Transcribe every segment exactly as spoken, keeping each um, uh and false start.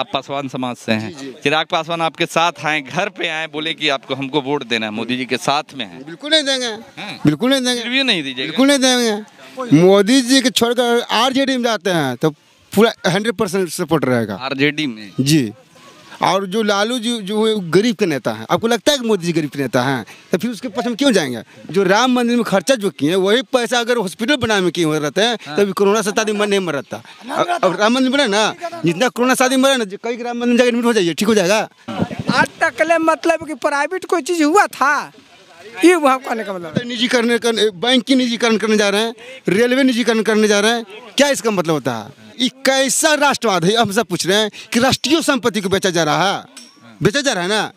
आप पासवान समाज से हैं, चिराग पासवान आपके साथ आए, घर पे आए, बोले कि आपको हमको वोट देना है, मोदी जी के साथ में है। बिल्कुल नहीं देंगे, बिल्कुल नहीं देंगे, रिव्यू नहीं दीजिएगा, बिल्कुल नहीं देंगे। मोदी जी के छोड़कर आरजेडी में जाते हैं तो पूरा हंड्रेड परसेंट सपोर्ट रहेगा आरजेडी में जी। और जो लालू जी जो गरीब के नेता है, आपको लगता है कि मोदी जी गरीब के नेता हैं तो फिर उसके पास हम क्यों जाएंगे? जो राम मंदिर में खर्चा जो किए हैं वही पैसा अगर हॉस्पिटल बनाने में क्यों रहते हैं, तभी कोरोना से आदमी मन नहीं मर रहता। अब राम मंदिर बना ना, जितना कोरोना से आदमी मरा ना, कई राम मंदिर जाकर एडमिट हो जाइए, ठीक हो जाएगा। आज तक मतलब कि प्राइवेट कोई चीज़ हुआ था, ये वहाँ कहने का मतलब निजीकरण, बैंक की निजीकरण करने जा रहे हैं, रेलवे निजीकरण करने जा रहे हैं, क्या इसका मतलब होता है? ये कैसा राष्ट्रवाद है? हम सब पूछ रहे हैं कि राष्ट्रीय संपत्ति को बेचा जा रहा है, बेचा जा रहा है ना।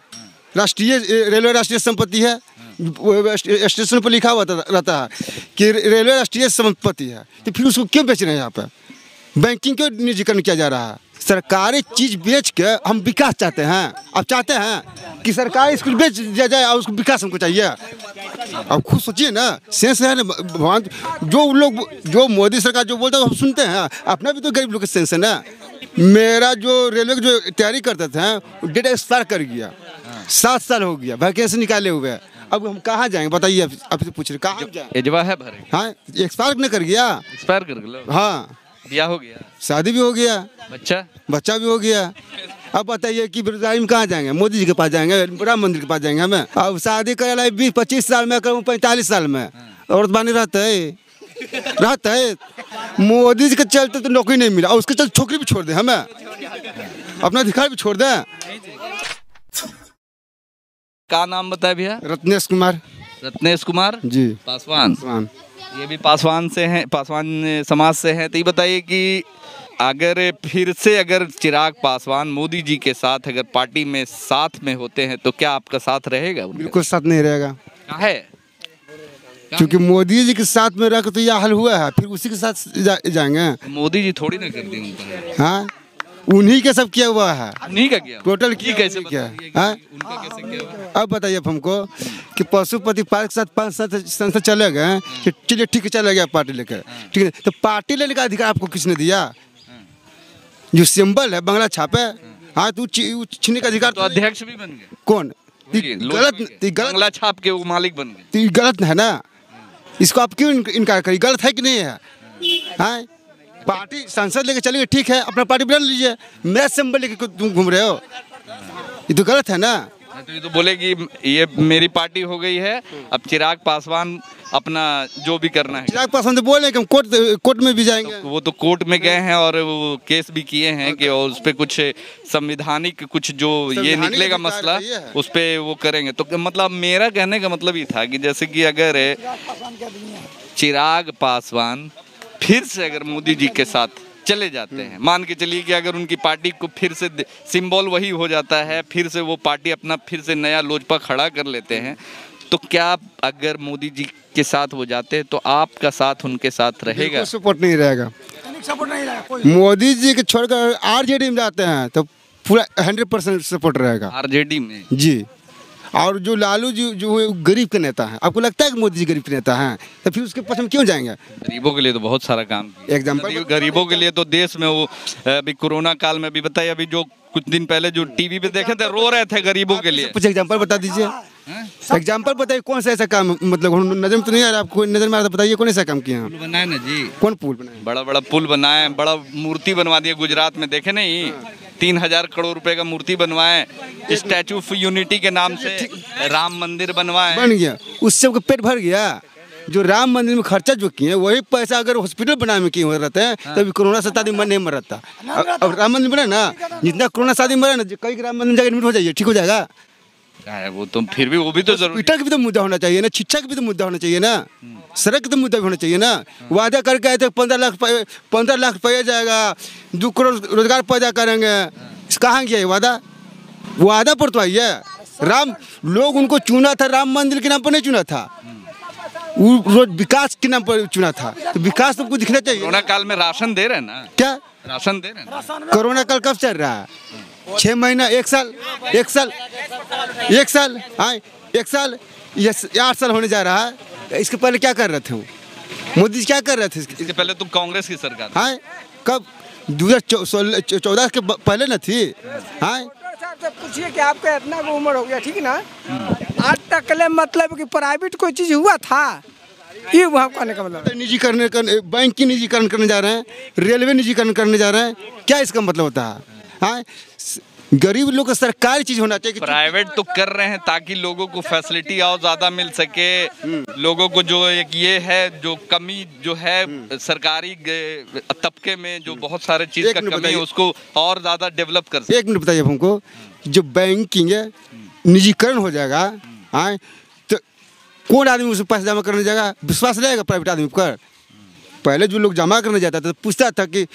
राष्ट्रीय रेलवे राष्ट्रीय संपत्ति है, स्टेशन पर लिखा हुआ रहता है कि रेलवे राष्ट्रीय संपत्ति है, तो फिर उसको क्यों बेच रहे हैं? यहाँ पर बैंकिंग क्यों निजीकरण किया जा रहा है? सरकारी चीज़ बेच के हम विकास चाहते हैं। आप चाहते हैं कि सरकारी स्कूल बेच दिया जाए और उसको विकास हमको चाहिए। अब खुद सोचिए ना, सेंस है ना भगवान? जो लोग जो मोदी सरकार जो बोलता है हम सुनते हैं, अपना भी तो गरीब लोग का सेंस है ना। मेरा जो रेलवे की जो तैयारी करते थे डेट एक्सपायर कर गया, सात साल हो गया वैकेंसी निकाले हुए, अब हम कहाँ जाएंगे बताइए? आपसे पूछ रहे कहाँ एजवा है भरे? हाँ, एक्सपायर नहीं कर गया, एक्सपायर कर गया। हाँ, ब्याह हो गया, शादी भी हो गया, बच्चा बच्चा भी हो गया। अब बताइए कि बेरोजगारी में कहाँ जाएंगे? मोदी जी के पास जाएंगे, राम मंदिर के पास जाएंगे हमें? अब शादी कर रहा है बीस पच्चीस साल में, करूँ पैंतालीस साल में, औरत बानी रहता है रहता है मोदी जी के चलते तो नौकरी नहीं मिला, और उसके चलते छोकरी भी छोड़ दे, हमें अपना अधिकार भी छोड़ दे। क्या नाम बताए भैया? रत्नेश कुमार। रत्नेश कुमार जी पासवान, ये भी पासवान से हैं, पासवान समाज से हैं। तो ये बताइए कि अगर फिर से अगर चिराग पासवान मोदी जी के साथ अगर पार्टी में साथ में होते हैं तो क्या आपका साथ रहेगा? बिल्कुल साथ नहीं रहेगा। क्या है? क्योंकि मोदी जी के साथ में रहकर तो यह हाल हुआ है, फिर उसी के साथ जा, जाएंगे। मोदी जी थोड़ी ना कर देंगे, हाँ उन्हीं का सब किया हुआ है, उन्हीं का किया टोटल की कैसे किया है। अब बताइए आप हमको कि पशुपति पार्क के साथ पाँच सात संसद चले गए, चलिए ठीक है चले गया पार्टी लेकर, ठीक है, तो पार्टी लेने का अधिकार आपको किसने दिया? जो सिंबल है बंगला छापे, हाँ तो छीनने का अधिकार तो अध्यक्ष भी बन गए। कौन गलत? बंगला छाप के वो मालिक बन गए, गलत है ना? इसको आप क्यों इनकार करिए? गलत है कि नहीं है? हाँ, पार्टी सांसद लेके चलिए, ठीक है, अपना पार्टी बना लीजिए, मेरा सिंबल लेके तुम घूम रहे हो, ये तो गलत है ना। तो ये तो बोले कि ये मेरी पार्टी हो गई है, अब चिराग पासवान अपना जो भी करना है। चिराग पासवान तो बोले कि हम कोर्ट कोर्ट में भी जाएंगे, तो वो तो कोर्ट में गए हैं और वो केस भी किए हैं कि और उस पर कुछ संवैधानिक कुछ जो ये निकलेगा मसला उस पर वो करेंगे। तो मतलब मेरा कहने का मतलब ये था कि जैसे कि अगर चिराग पासवान फिर से अगर मोदी जी के साथ चले जाते हैं, मान के चलिए कि अगर उनकी पार्टी को फिर से सिंबल वही हो जाता है, फिर से वो पार्टी अपना फिर से नया लोजपा खड़ा कर लेते हैं, तो क्या अगर मोदी जी के साथ वो जाते हैं तो आपका साथ उनके साथ रहेगा? सपोर्ट नहीं रहेगा, सपोर्ट नहीं रहेगा। मोदी जी के छोड़कर आरजेडी में जाते हैं तो पूरा हंड्रेड परसेंट सपोर्ट रहेगा आरजेडी में जी। और जो लालू जी जो गरीब के नेता हैं, आपको लगता है कि मोदी जी गरीब के नेता हैं तो फिर उसके पास हम क्यों जाएंगे? गरीबों के लिए तो बहुत सारा काम किया, एग्जाम्पल गरीबों के लिए तो देश में वो अभी कोरोना काल में भी बताइए, अभी जो कुछ दिन पहले जो टीवी पे देखे थे रो रहे थे गरीबों के लिए, कुछ एग्जाम्पल बता दीजिए, एग्जाम्पल बताइए कौन सा ऐसा काम, मतलब नजर में तो नहीं आ रहा, आपको नजर में आ रहा बताइए कौन ऐसा काम किया? पुल बनाए ना जी, कौन पुल बनाए? बड़ा बड़ा पुल बनाए, बड़ा मूर्ति बनवा दिए गुजरात में, देखे नहीं तीन हजार करोड़ रुपए का मूर्ति बनवाए, स्टैचू ऑफ यूनिटी के नाम से राम मंदिर बनवाए, बन गया, उससे उनका पेट भर गया। जो राम मंदिर में खर्चा जो किए वही पैसा अगर हॉस्पिटल बनाने में क्यों रहता है, तभी कोरोना से आदमी मन नहीं मर रहता। अब राम मंदिर बना ना, जितना कोरोना से आदमी मरा ना, कई राम मंदिर जाकर एडमिट हो जाइए, ठीक हो जाएगा। वो तो फिर भी वो भी तो हॉस्पिटल का भी तो मुद्दा होना चाहिए ना, शिक्षा का भी तो मुद्दा होना चाहिए ना, सड़क का तो मुद्दा भी होना चाहिए ना। वादा करके आए थे पंद्रह लाख पंद्रह लाख पाया जाएगा, दो करोड़ रोजगार पैदा करेंगे, कहाँ गया वादा? वादा पर तो आइए, राम लोग उनको चुना था राम मंदिर के नाम पर नहीं चुना था, रोज विकास के नाम पर चुना था, तो विकास तो दिखना चाहिए। कोरोना काल में राशन दे रहे हैं ना, क्या राशन दे रहे? कोरोना काल कब चल रहा है? छः महीना, एक साल, एक साल, एक साल, हाँ एक साल, ये आठ साल होने जा रहा है। इसके पहले क्या कर रहे थे वो मोदी जी? क्या कर रहे थे इसके पहले? तो कांग्रेस की सरकार, हाँ कब दो हज़ार चौदह के पहले न थी। हाँ तो पूछिए कि आपका इतना वो उम्र हो गया, ठीक ना, आज तक ले मतलब कि प्राइवेट कोई चीज हुआ था, ये वहाँ कहने का मतलब निजीकरण करने, बैंक की निजीकरण करने जा रहे हैं, रेलवे निजीकरण करने जा रहे हैं, क्या इसका मतलब होता है? हाँ गरीब लोग का सरकारी चीज होना चाहिए, प्राइवेट तो कर रहे हैं ताकि लोगों को फैसिलिटी और ज्यादा मिल सके, लोगों को जो एक ये है जो कमी जो है सरकारी तबके में जो बहुत सारे चीज का कमी है उसको और ज्यादा डेवलप कर सके। एक मिनट बताइए हमको, जो बैंकिंग है निजीकरण हो जाएगा, हाँ तो कौन आदमी उसमें पैसा जमा करने जाएगा, विश्वास रहेगा प्राइवेट आदमी पर? पहले जो लोग जमा करने जाता था तो पूछता था कि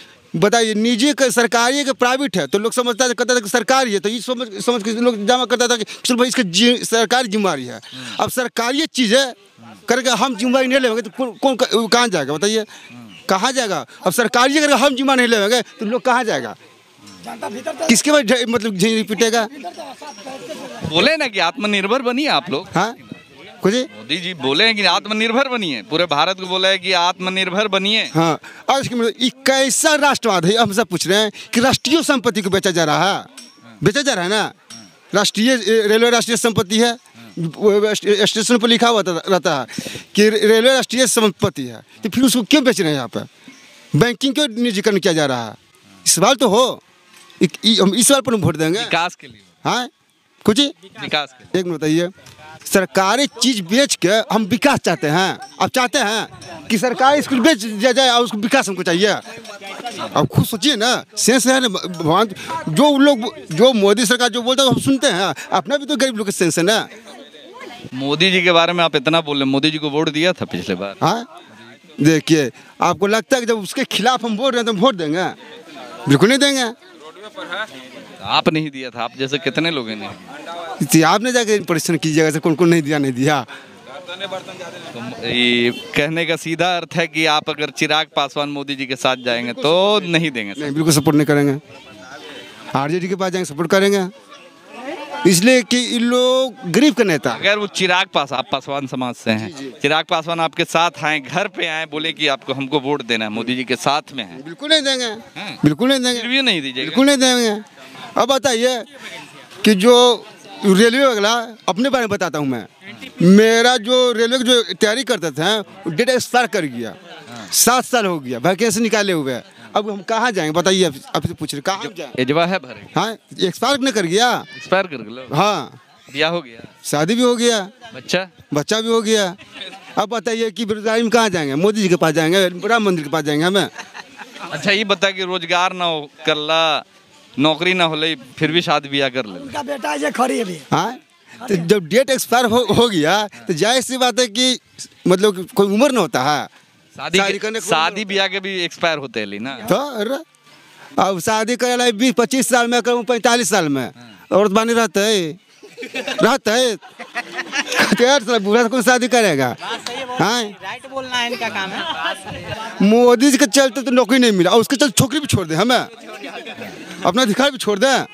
बताइए निजी का सरकारी है कि प्राइवेट है, तो लोग समझता था कहता था कि सरकारी है, तो ये समझ समझ के लोग जमा करता था कि चलो भाई इसका जी सरकारी जिम्मेदारी है। अब सरकारी चीज़ है करके हम जिम्मेदारी नहीं लेंगे तो कौन कहाँ जाएगा बताइए, कहाँ जाएगा? अब सरकारी करके हम जिम्मा नहीं लेंगे तो लोग कहाँ जाएगा, किसके बाद मतलब झेल पिटेगा? बोले ना कि आत्मनिर्भर बनिए आप लोग। हाँ मोदी जी बोले हैं कि आत्मनिर्भर बनिए, पूरे भारत को बोला है कि आत्मनिर्भर बनिए। हाँ और इसके कैसा राष्ट्रवाद है, हम सब पूछ रहे हैं कि राष्ट्रीय संपत्ति को बेचा जा रहा है, बेचा जा रहा है ना, राष्ट्रीय रेलवे राष्ट्रीय संपत्ति है, स्टेशन पर लिखा हुआ रहता है कि रेलवे राष्ट्रीय संपत्ति है, तो फिर उसको क्यों बेच रहे हैं? यहाँ पर बैंकिंग क्यों निजीकरण किया जा रहा है? सवाल तो हो, हम इस सवाल पर वोट देंगे विकास के लिए। हाँ कुछ विकास के लिए एक मिनट बताइए, सरकारी चीज बेच के हम विकास चाहते हैं, अब चाहते हैं कि सरकारी स्कूल बेच दिया जाए और उसको विकास हमको चाहिए, अब खुद सोचिए ना, सेंस है ना भगवान? जो लोग जो मोदी सरकार जो बोलता है हम सुनते हैं, अपना भी तो गरीब लोग का सेंस है ना। मोदी जी के बारे में आप इतना बोल रहे, मोदी जी को वोट दिया था पिछले बार? हाँ देखिए आपको लगता है कि जब उसके खिलाफ हम बोल रहे हैं तो हम वोट देंगे? बिल्कुल नहीं देंगे। आप नहीं दिया था, आप जैसे कितने लोग ने, आपने जाके परेशान कीजिएगा से कौन कौन नहीं दिया, नहीं दिया। तो ये कहने का सीधा अर्थ है कि आप अगर चिराग पासवान मोदी जी के साथ जाएंगे तो नहीं देंगे? नहीं, बिल्कुल सपोर्ट नहीं करेंगे। आरजेडी के पास जाएंगे सपोर्ट करेंगे, इसलिए कि इन लोग गरीब का नेता। अगर वो चिराग पास, आप पासवान समाज से हैं, चिराग पासवान आपके साथ आए, घर पे आए, बोले कि आपको हमको वोट देना है, मोदी जी के साथ में है, बिल्कुल नहीं देंगे, बिल्कुल नहीं देंगे, नहीं दीजिएगा, बिल्कुल नहीं देंगे। अब बताइए कि जो रेलवे वाला, अपने बारे में बताता हूँ मैं, मेरा जो रेलवे की जो तैयारी करते थे डेट एक्सपायर कर गया, सात साल हो गया वैकेंसी निकाले हुए, अब हम कहाँ जाएंगे बताइए? आप से पूछ रहे कहाँ जाएंगे? हाँ एक्सपायर नहीं कर गया, एक्सपायर कर गया, हाँ ब्याह हो गया, शादी भी हो गया, बच्चा बच्चा भी हो गया, अब बताइए कि बेरोजगारी में कहाँ जाएंगे? मोदी जी के पास जाएंगे, राम मंदिर के पास जाएंगे हमें? अच्छा ये बता कि रोजगार ना हो, कल्ला नौकरी ना हो ले, फिर भी शादी ब्याह कर ले, उनका बेटा ये खड़ी है। हाँ तो जब डेट एक्सपायर हो, हो गया तो जाहिर सी बात है कि मतलब कोई उम्र ना होता है, शादी शादी ब्याह के भी एक्सपायर होते हैं ना, तो अब शादी करे ला बीस पच्चीस साल में, करूँ पैंतालीस साल में, औरत बानी रहता है रहता है बुरा कौन शादी करेगा? हाँ राइट बोलना है, इनका काम है। मोदी जी के चलते तो नौकरी नहीं मिला, उसके चलते छोकरी भी छोड़ दे, हमें अपना अधिकार भी छोड़ दें।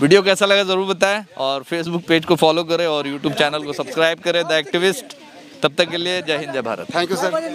वीडियो कैसा लगा ज़रूर बताएं और फेसबुक पेज को फॉलो करें और यूट्यूब चैनल को सब्सक्राइब करें, द एक्टिविस्ट। तब तक के लिए जय हिंद जय भारत। Thank you sir.